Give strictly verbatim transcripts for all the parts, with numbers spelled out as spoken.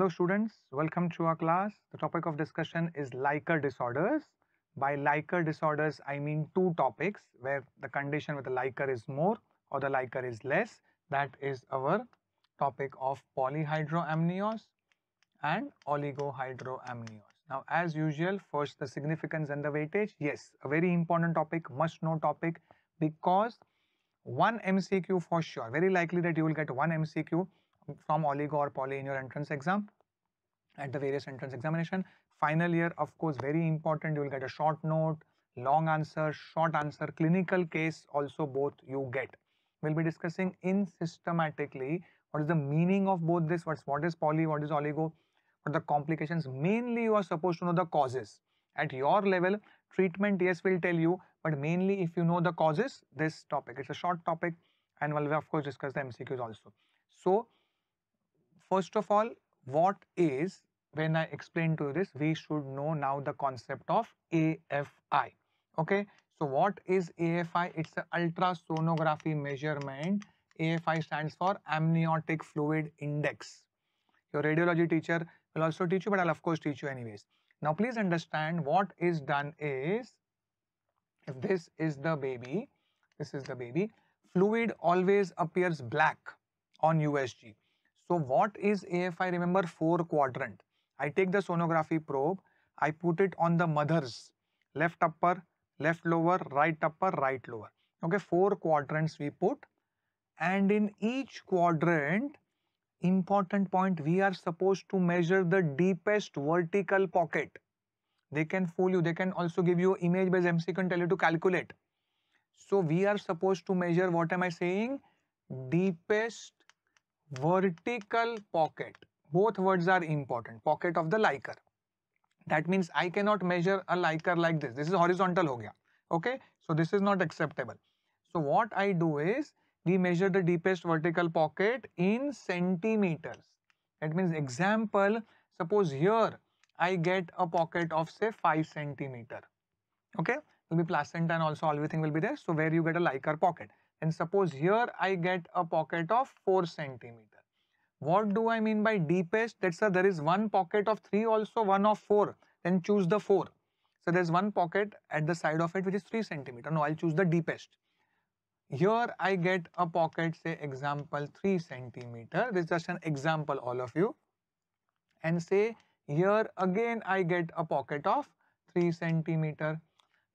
Hello students, welcome to our class. The topic of discussion is Leiker disorders. By Leiker disorders I mean two topics where the condition with the Leiker is more or the Leiker is less. That is our topic of polyhydramnios and oligohydramnios. Now as usual, first the significance and the weightage. Yes, a very important topic, must know topic, because one M C Q for sure, very likely that you will get one M C Q from oligo or poly in your entrance exam, at the various entrance examination. Final year, of course, very important, you will get a short note, long answer, short answer, clinical case also both you get. We'll be discussing in systematically what is the meaning of both this, what's, what is poly, what is oligo, what are the complications. Mainly you are supposed to know the causes. At your level, treatment yes will tell you, but mainly if you know the causes, this topic, it's a short topic, and we'll of course discuss the M C Qs also. So first of all, what is, when I explain to you this, we should know now the concept of A F I, okay. So what is A F I? It's an ultrasonography measurement. A F I stands for Amniotic Fluid Index. Your radiology teacher will also teach you, but I'll of course teach you anyways. Now please understand what is done is, if this is the baby, this is the baby, fluid always appears black on U S G. So what is A F I? Remember, four quadrant. I take the sonography probe, I put it on the mother's left upper, left lower, right upper, right lower. Okay, four quadrants we put, and in each quadrant, important point, we are supposed to measure the deepest vertical pocket. They can fool you, they can also give you image based M C Q and tell you to calculate. So we are supposed to measure, what am I saying? Deepest vertical pocket. Both words are important. Pocket of the Leiker. That means I cannot measure a Leiker like this. This is horizontal ho gaya. Okay. So this is not acceptable. So what I do is, we measure the deepest vertical pocket in centimeters. That means example, suppose here I get a pocket of say five centimeter. Okay. Will be placenta and also everything will be there. So where you get a Leiker pocket. And suppose here I get a pocket of four centimeter. What do I mean by deepest? That's a, there is one pocket of three also, one of four. Then choose the four. So there's one pocket at the side of it which is three centimeter. No, I'll choose the deepest. Here I get a pocket, say example three centimeter. This is just an example, all of you. And say here again I get a pocket of three centimeter.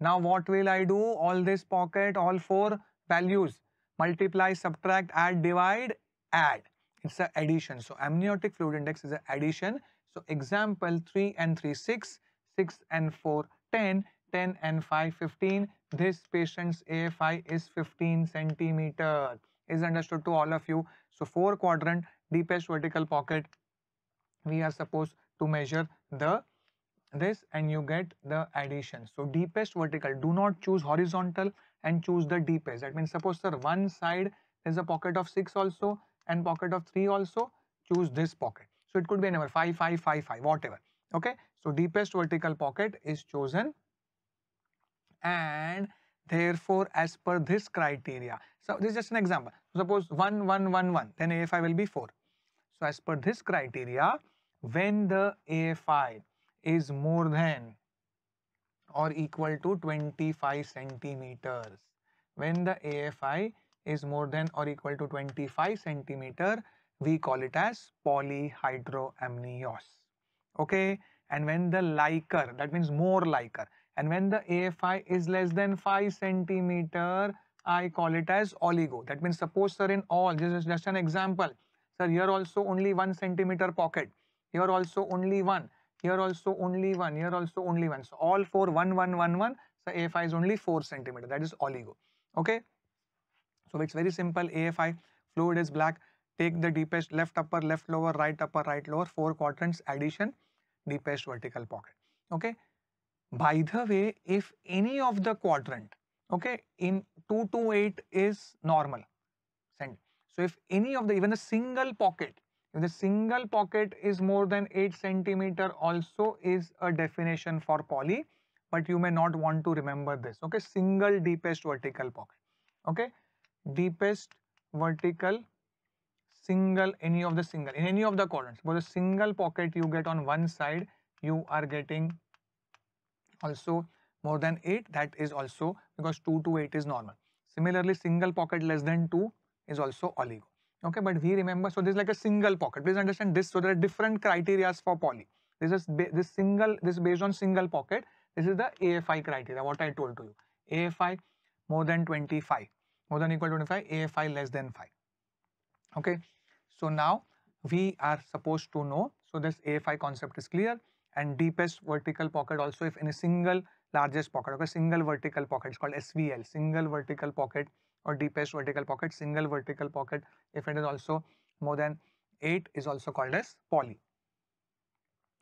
Now what will I do? All this pocket, all four values, multiply, subtract, add, divide, add. It's an addition. So amniotic fluid index is an addition. So example three and three, six, six and four, ten, ten and five, fifteen. This patient's A F I is fifteen centimeter. Is understood to all of you. So four quadrant, deepest vertical pocket. We are supposed to measure the this and you get the addition. So deepest vertical, do not choose horizontal and choose the deepest. That means suppose sir one side there's a pocket of six also and pocket of three also, choose this pocket. So it could be a number five, five, five, five, whatever. Okay, so deepest vertical pocket is chosen, and therefore as per this criteria, so this is just an example, suppose one, one, one, one, then A F I will be four. So as per this criteria, when the A F I is more than or equal to twenty-five centimeters, when the A F I is more than or equal to twenty-five centimeter, we call it as polyhydramnios. Okay, and when the Leiker, that means more Leiker, and when the A F I is less than five centimeter, I call it as oligo. That means suppose sir in all, this is just an example, sir here also only one centimeter pocket, here also only one, here also only one, here also only one. So all four, one, one, one, one. So A F I is only four centimeter. That is oligo. Okay. So it's very simple. A F I, fluid is black. Take the deepest left upper, left lower, right upper, right lower. Four quadrants, addition, deepest vertical pocket. Okay. By the way, if any of the quadrant, okay, in two to eight is normal. So if any of the, even a single pocket, if the single pocket is more than eight centimeter also is a definition for poly, but you may not want to remember this. Okay, single deepest vertical pocket. Okay, deepest vertical single any of the single in any of the columns, for the single pocket you get on one side, you are getting also more than eight. That is also because two to eight is normal. Similarly, single pocket less than two is also oligo. Okay, but we remember, so this is like a single pocket. Please understand this. So there are different criteria for poly. This is this single, this is based on single pocket. This is the A F I criteria, what I told to you. A F I more than twenty-five, more than equal to twenty-five, A F I less than five. Okay, so now we are supposed to know. So this A F I concept is clear, and deepest vertical pocket also, if in a single largest pocket, okay, single vertical pocket, it's called S V L, single vertical pocket, or deepest vertical pocket, single vertical pocket, if it is also more than eight, is also called as poly.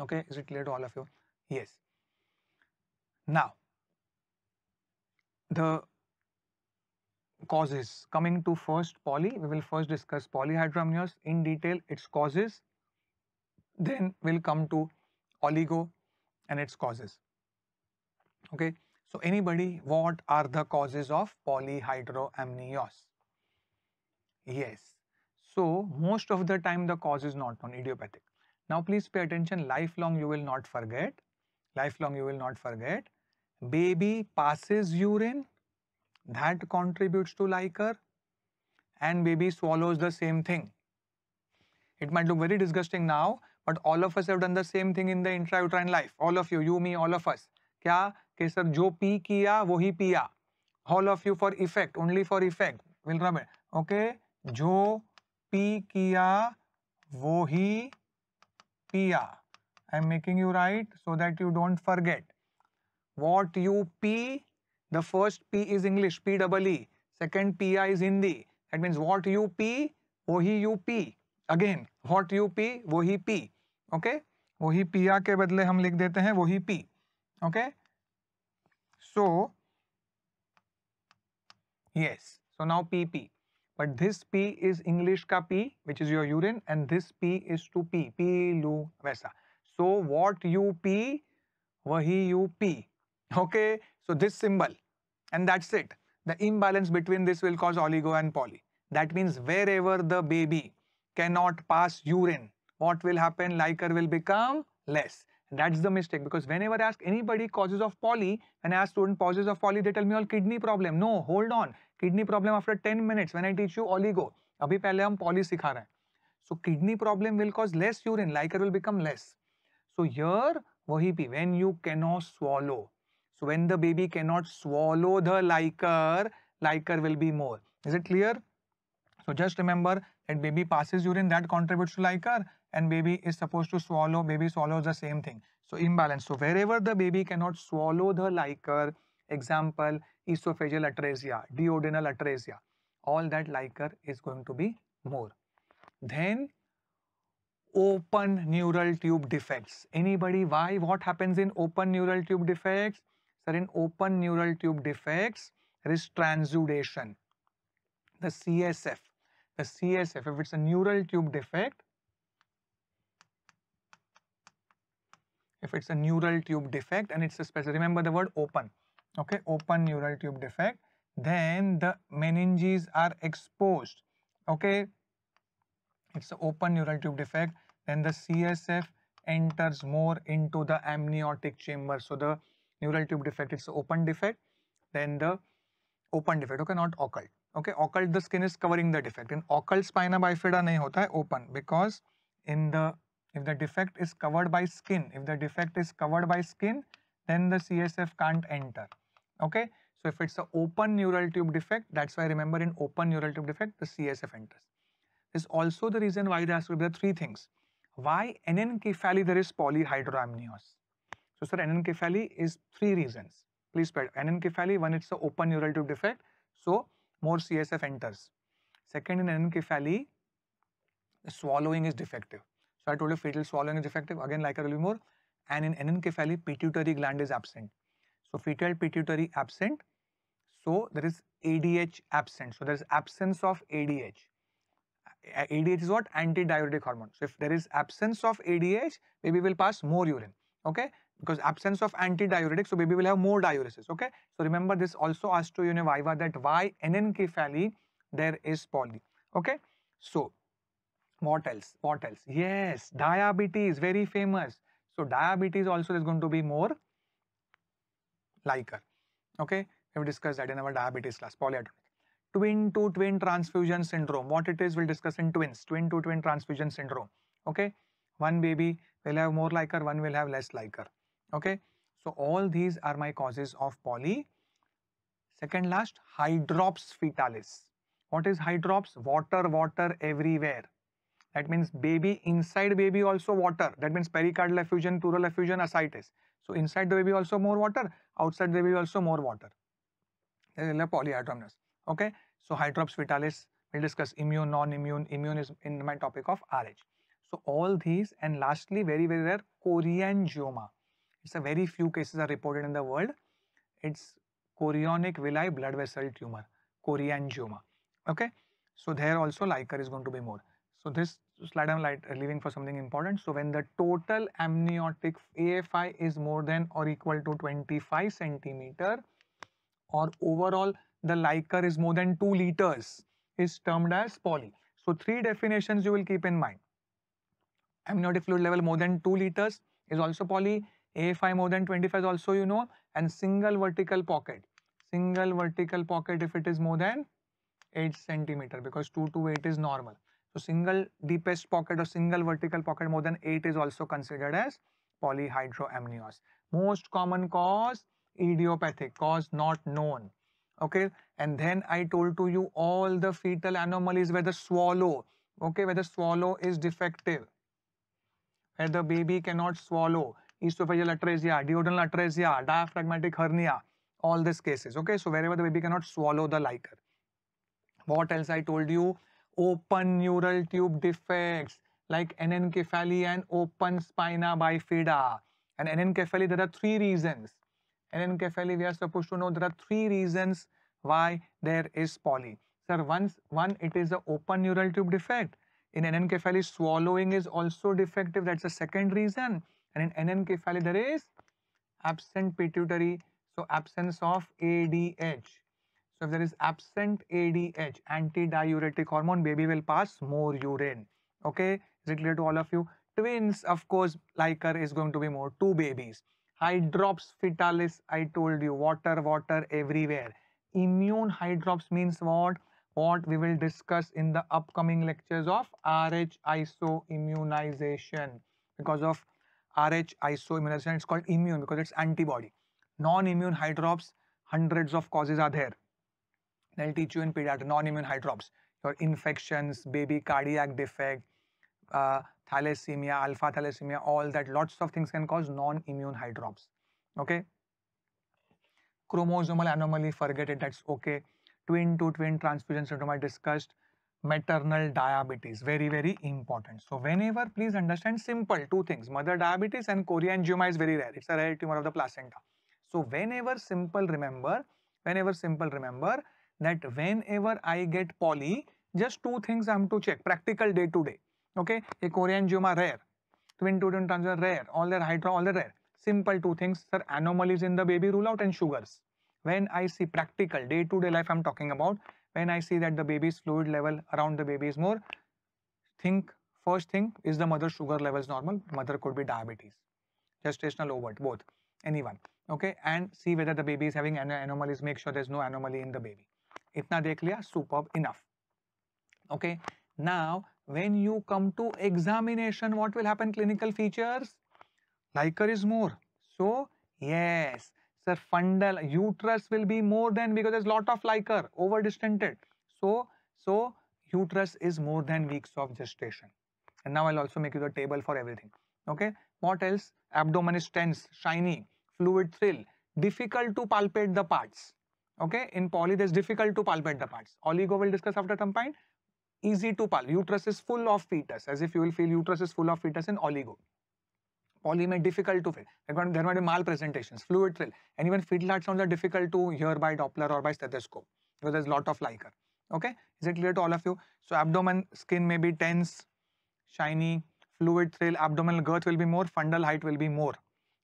Okay, is it clear to all of you? Yes. Now, the causes, coming to first poly, we will first discuss polyhydramnios in detail, its causes, then we'll come to oligo and its causes. Okay, so anybody, what are the causes of polyhydramnios? Yes, so most of the time the cause is not known, idiopathic. Now please pay attention, lifelong you will not forget, lifelong you will not forget, baby passes urine, that contributes to liquor, and baby swallows the same thing. It might look very disgusting now, but all of us have done the same thing in the intrauterine life, all of you, you, me, all of us. Kya? Ke sir, jo pee kiya, wohi piya. All of you for effect, only for effect. We'll remember. Okay, jo pee kiya, wohi piya. I'm making you write so that you don't forget. What you pee, the first P is English, P E E. Second P I is Hindi. That means what you pee, wohi you pee. Again, what you pee, wohi pee. Okay, wohi piya ke badle hum likh dete hain, wohi pee. Okay, so yes, so now P P, but this P is English ka P, which is your urine, and this P is to P, P, lu, vaisa. So what you P, wahi you P. Okay, so this symbol, and that's it. The imbalance between this will cause oligo and poly. That means wherever the baby cannot pass urine, what will happen? Liquor will become less. That's the mistake, because whenever I ask anybody causes of poly, when I ask student causes of poly, they tell me all kidney problem. No, hold on. Kidney problem after ten minutes when I teach you oligo. Abhi pehle hum poly sikha rahe hain. So kidney problem will cause less urine, liquor will become less. So here, wahi P, when you cannot swallow. So when the baby cannot swallow the liquor, liquor will be more. Is it clear? So just remember that baby passes urine, that contributes to liquor. And baby is supposed to swallow, baby swallows the same thing. So imbalance. So wherever the baby cannot swallow the liquor, example, esophageal atresia, duodenal atresia, all that liquor is going to be more. Then open neural tube defects. Anybody, why? What happens in open neural tube defects? Sir, in open neural tube defects, there is transudation. The C S F, the C S F, if it's a neural tube defect, if it's a neural tube defect and it's a special, remember the word open, okay, open neural tube defect, then the meninges are exposed, okay, it's an open neural tube defect, then the C S F enters more into the amniotic chamber. So the neural tube defect, it's an open defect, then the open defect, okay, not occult, okay, occult the skin is covering the defect, in occult spina bifida nahi hota hai, open, because in the, if the defect is covered by skin, if the defect is covered by skin, then the C S F can't enter. Okay, so if it's an open neural tube defect, that's why remember in open neural tube defect, the C S F enters. This is also the reason why there has to be the three things. Why anencephaly there is polyhydramnios? So sir, anencephaly is three reasons. Please pay attention. Anencephaly, one, it's an open neural tube defect, so more C S F enters. Second, in anencephaly, the swallowing is defective. So I told you fetal swallowing is defective, again liquor will be more, and in anencephaly pituitary gland is absent. So fetal pituitary absent, so there is A D H absent, so there is absence of A D H. A D H is what? Antidiuretic hormone. So if there is absence of A D H, baby will pass more urine, okay, because absence of antidiuretic, so baby will have more diuresis, okay. So remember this also asked to you in a viva, that why anencephaly there is poly, okay. So Mortals, mortals. Yes, diabetes, very famous. So diabetes also is going to be more like her. Okay, we've discussed that in our diabetes class, polyhydramnios. Twin to twin transfusion syndrome. What it is, we'll discuss in twins. Twin to twin transfusion syndrome. Okay, one baby will have more like her, one will have less like her. Okay, so all these are my causes of poly. Second last, hydrops fetalis. What is hydrops? Water, water everywhere. That means baby, inside baby also water. That means pericardial effusion, pleural effusion, ascites. So inside the baby also more water, outside the baby also more water. There is a polyhydramnios. Okay, so hydrops fetalis, we'll discuss immune, non-immune, immune is in my topic of R H. So all these, and lastly, very, very rare, chorioangioma. It's a very few cases are reported in the world. It's chorionic villi blood vessel tumor, chorioangioma. Okay, so there also Leica is going to be more. So this slide I'm like leaving for something important. So when the total amniotic A F I is more than or equal to twenty-five centimeter, or overall the liquor is more than two liters, is termed as poly. So three definitions you will keep in mind. Amniotic fluid level more than two liters is also poly. A F I more than twenty-five is also, you know, and single vertical pocket. Single vertical pocket if it is more than eight centimeter, because two to eight is normal. So single deepest pocket or single vertical pocket more than eight is also considered as polyhydramnios. Most common cause, idiopathic, cause not known. Okay, and then I told to you all the fetal anomalies where the swallow, okay, where the swallow is defective, where the baby cannot swallow, esophageal atresia, duodenal atresia, diaphragmatic hernia, all these cases. Okay, so wherever the baby cannot swallow the liquor. What else I told you? Open neural tube defects like anencephaly and open spina bifida. And anencephaly, there are three reasons. Anencephaly, we are supposed to know there are three reasons why there is poly. Sir, once one, it is the open neural tube defect. In anencephaly, swallowing is also defective. That's the second reason. And in anencephaly, there is absent pituitary, so absence of A D H. So if there is absent A D H, antidiuretic hormone, baby will pass more urine. Okay, is it clear to all of you? Twins, of course, liquor is going to be more, two babies. Hydrops fetalis, I told you, water, water everywhere. Immune hydrops means what? What we will discuss in the upcoming lectures of Rh isoimmunization. Because of Rh isoimmunization, it's called immune because it's antibody. Non-immune hydrops, hundreds of causes are there. They'll teach you in pediatric, non-immune hydrops. Your infections, baby cardiac defect, uh, thalassemia, alpha thalassemia, all that, lots of things can cause non-immune hydrops. Okay. Chromosomal anomaly, forget it, that's okay. Twin to twin transfusion syndrome, I discussed. Maternal diabetes, very, very important. So whenever, please understand simple two things. Mother diabetes and chorioangioma is very rare. It's a rare tumor of the placenta. So whenever simple, remember, whenever simple, remember, that whenever I get poly, just two things I have to check, practical day to day. Okay, a chorioangioma rare, twin to twin transfer rare, all their hydro, all the rare. Simple two things, sir, anomalies in the baby rule out and sugars. When I see practical day to day life I'm talking about, when I see that the baby's fluid level around the baby is more, think, first thing is the mother's sugar levels normal, mother could be diabetes, gestational overt, both, anyone. Okay, and see whether the baby is having an anomalies, make sure there's no anomaly in the baby. Itna dekh liya, superb enough. Okay, now when you come to examination, what will happen? Clinical features, liquor is more. So yes, sir, fundal uterus will be more than, because there's lot of liquor, over distented. So, so uterus is more than weeks of gestation. And now I'll also make you the table for everything. Okay, what else? Abdomen is tense, shiny, fluid thrill, difficult to palpate the parts. Okay, in poly, there's difficult to palpate the parts. Oligo will discuss after some time. Easy to palpate. Uterus is full of fetus, as if you will feel uterus is full of fetus in oligo. Poly may difficult to feel. There might be malpresentations, fluid thrill, and even fetal heart sounds are difficult to hear by Doppler or by stethoscope because there's a lot of liquor. Okay, is it clear to all of you? So abdomen, skin may be tense, shiny, fluid thrill, abdominal girth will be more, fundal height will be more.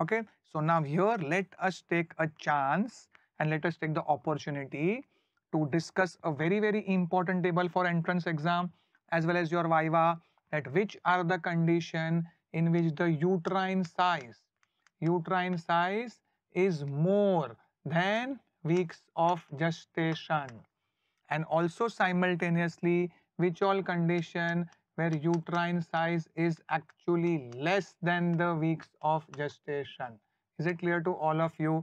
Okay, so now here let us take a chance. And let us take the opportunity to discuss a very, very important table for entrance exam as well as your viva that which are the condition in which the uterine size, uterine size is more than weeks of gestation, and also simultaneously which all condition where uterine size is actually less than the weeks of gestation. Is it clear to all of you?